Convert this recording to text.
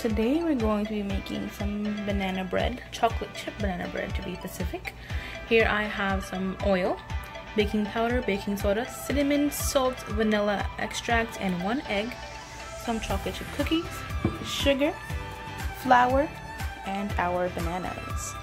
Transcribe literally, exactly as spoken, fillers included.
Today we're going to be making some banana bread, chocolate chip banana bread to be specific. Here I have some oil, baking powder, baking soda, cinnamon, salt, vanilla extract, and one egg, some chocolate chip cookies, sugar, flour, and our bananas.